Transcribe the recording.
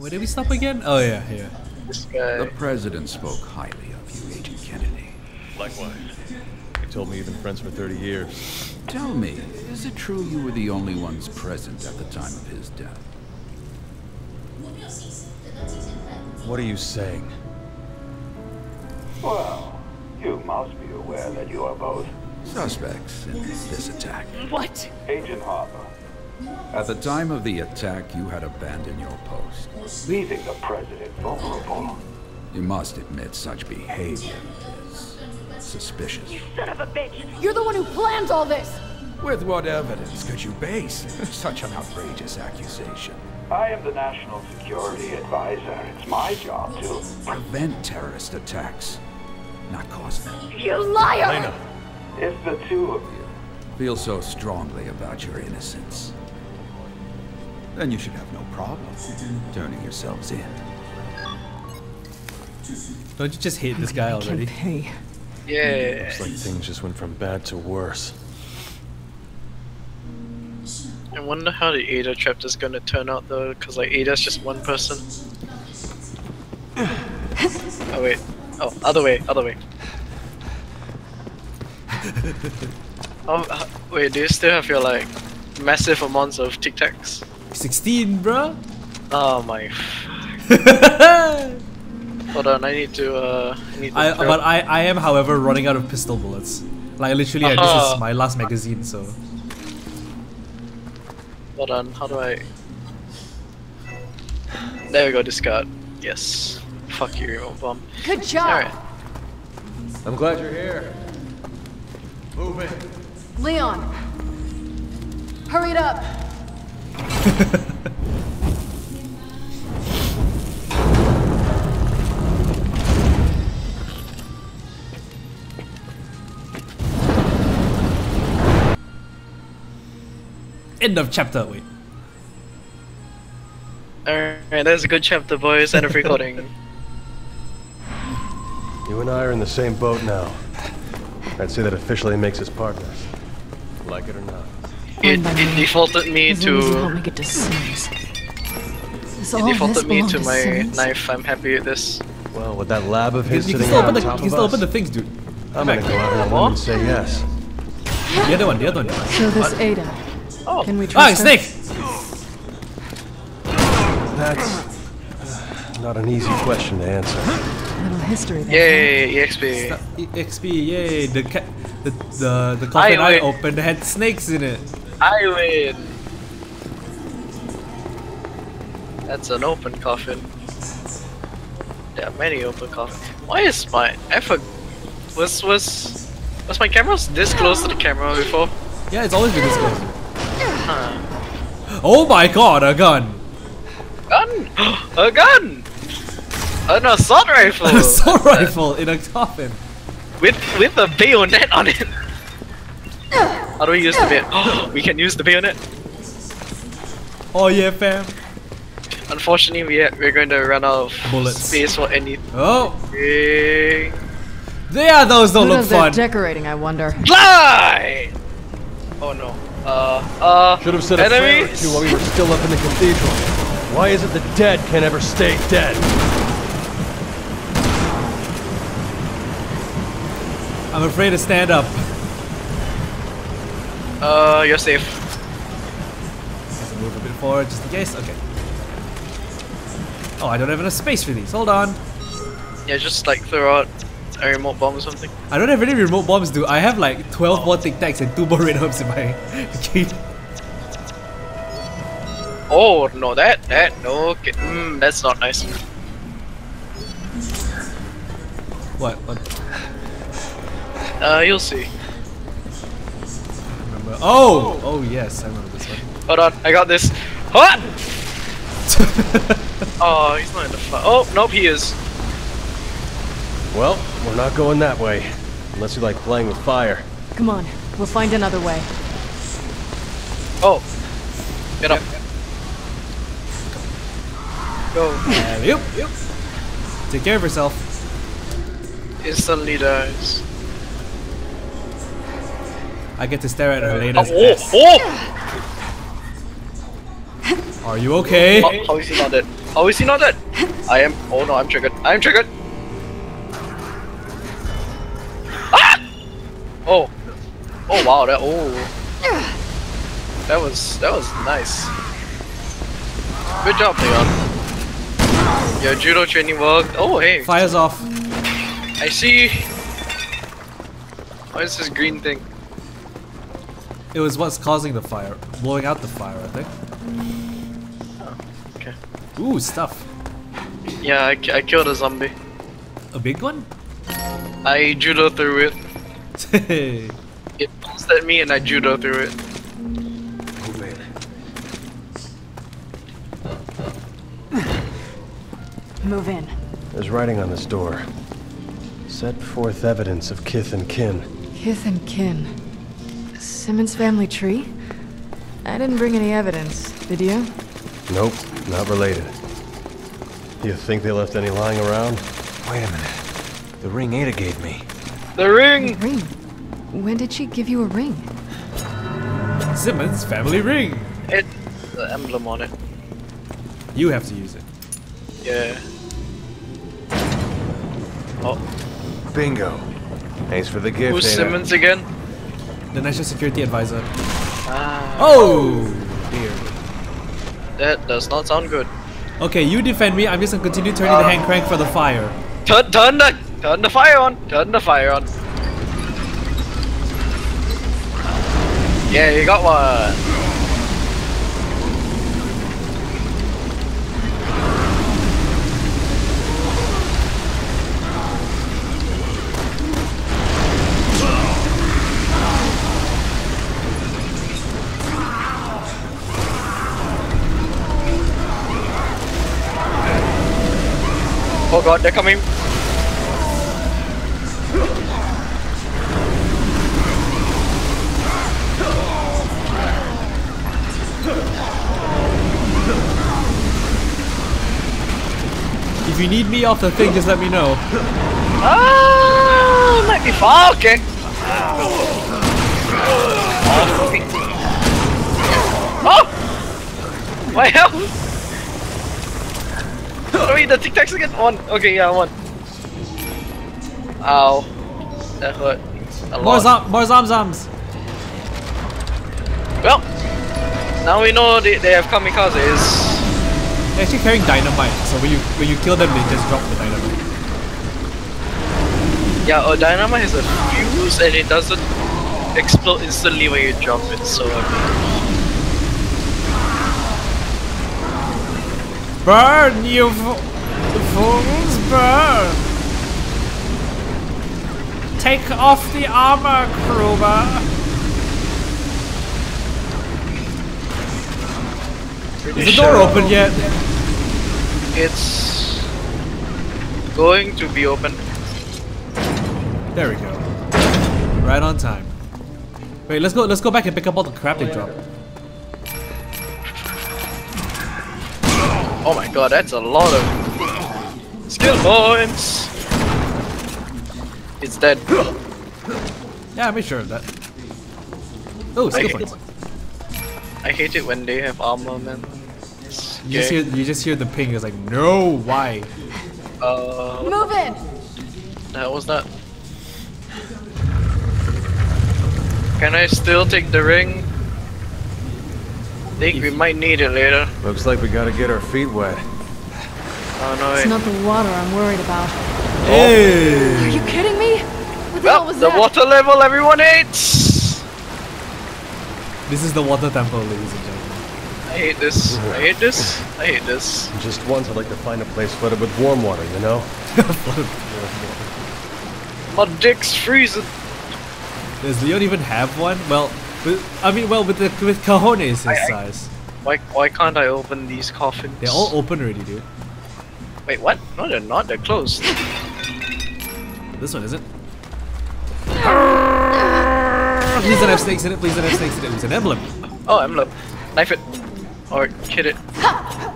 Where did we stop again? Oh yeah, yeah. This guy. The president spoke highly of you, Agent Kennedy. Likewise. He told me you've been friends for 30 years. Tell me, is it true you were the only ones present at the time of his death? What are you saying? Well, you must be aware that you are both suspects in this attack. What? Agent Harper. At the time of the attack, you had abandoned your post, leaving the president vulnerable. You must admit such behavior is suspicious. You son of a bitch! You're the one who planned all this! With what evidence could you base such an outrageous accusation? I am the National Security Advisor. It's my job to prevent terrorist attacks, not cause them. You liar! Helena. If the two of you feel so strongly about your innocence, then you should have no problem turning yourselves in. Don't you just hate this guy already? Yeah. Looks like things just went from bad to worse. I wonder how the Ada chapter's going to turn out though, because like Ada's just one person. Oh wait. Oh, other way, other way. Oh, wait, do you still have your like massive amounts of Tic Tacs? 16, bro. Oh my. Hold on, I need to. I am, however, running out of pistol bullets. Like literally, this is my last magazine, so. Hold on, how do I? There we go. Discard. Yes. Fuck you, remote bomb. Good job. All right. I'm glad you're here. Move it. Leon, hurry it up. End of chapter. Wait. All right, that's a good chapter, boys. End of recording. You and I are in the same boat now. I'd say that officially makes us partners, like it or not. It defaulted me to. It defaulted me to my knife. I'm happy with this. Well, with that lab of his sitting on top of us, you can still open the things, dude. I'm gonna go out there and say yes. The other one, the other one. So this Ada. Oh, can we try? Oh, snake. That's not an easy question to answer. Little history there. Yay, EXP. EXP, yay. The coffin I opened had snakes in it. I win. That's an open coffin. There are many open coffins. Why is my was my camera this close to the camera before? Yeah, it's always been this close. Huh. Oh my god, a gun! Gun! A gun! An assault rifle! An assault rifle in a coffin! With a bayonet on it! How do we use the bayonet? Oh, we can use the bayonet! Oh yeah, fam! Unfortunately, we're going to run out of bullets. Space for anything. Oh! Yeah, those don't look fun! Decorating, I wonder. Fly! Oh no. Should have said enemies? A prayer or two while we were still up in the cathedral. Why is it the dead can't ever stay dead? I'm afraid to stand up. You're safe. Just move a bit forward just in case. Okay. Oh, I don't have enough space for these. Hold on. Yeah, just like throw out a remote bomb or something. I don't have any remote bombs, dude. I have like 12 more Tic Tacs and 2 more red herbs in my kit. Oh no, no. Okay. That's not nice. What? What? You'll see. I don't remember. Oh! Oh yes, I remember this one. Hold on, I got this. What? Oh, he's not in the fight. Oh, nope, he is. Well, we're not going that way. Unless you like playing with fire. Come on, we'll find another way. Oh. Get up. Go. Yep, yep. Take care of yourself. Instantly dies. I get to stare at her later. Oh, oh, oh. Are you okay? How is he not dead? How is he not dead? I am. Oh no, I'm triggered. I'm triggered. Ah! Oh. Oh wow. That. Oh. That was. That was nice. Good job, Leon. Your judo training worked. Oh hey. Fire's off. I see. What is this green thing? It was what's causing the fire, blowing out the fire, I think. Oh, okay. Ooh, stuff. Yeah, I killed a zombie. A big one? I judo through it. It bounced at me and I judo through it. Oh man. Move in. There's writing on this door. Set forth evidence of kith and kin. Kith and kin. Simmons family tree? I didn't bring any evidence, did you? Nope, not related. You think they left any lying around? Wait a minute. The ring Ada gave me. The ring! The ring? When did she give you a ring? Simmons family ring! It's the emblem on it. You have to use it. Yeah. Oh. Bingo. Thanks for the gift. Who's Simmons again? The National Security Advisor. Ah. Oh dear. That does not sound good. Okay, you defend me. I'm just gonna continue turning the hand crank for the fire. Turn the fire on. Turn the fire on. Yeah, you got one. Oh god, they're coming! If you need me off the thing, just let me know. Ah, let me fall, okay! Oh! My health! Oh wait, the Tic Tacs again? One. Okay, yeah, one. Ow. That hurt a lot. More zomzoms! Well, now we know they have kamikazes. They're actually carrying dynamite, so when you kill them, they just drop the dynamite. Yeah, a dynamite has a fuse and it doesn't explode instantly when you drop it, so... Burn, you fools, burn! Take off the armor, Kruber! Is the door open yet? It's... going to be open. There we go. Right on time. Wait, let's go back and pick up all the crap they dropped. Oh my god, that's a lot of skill points! It's dead. Yeah, I made sure of that. Oh, skill points. I hate it when they have armor, man. You just hear the ping, it's like, no, why? Move in! That was not... Can I still take the ring? I think we might need it later. Looks like we gotta get our feet wet. Oh no! It's not the water I'm worried about. Hey! Are you kidding me? What the hell was that? The water level everyone hates. This is the water temple, ladies and gentlemen. I hate this. I hate this. I hate this. Just once, I'd like to find a place flooded with warm water. You know. My dick's freezing. Does Leon even have one? Well. With cojones his size. Why can't I open these coffins? They're all open already, dude. Wait, what? No, they're not. They're closed. This one isn't. Please don't have snakes in it. Please don't have snakes in it. It's an emblem. Oh, emblem. Knife it. Or hit it.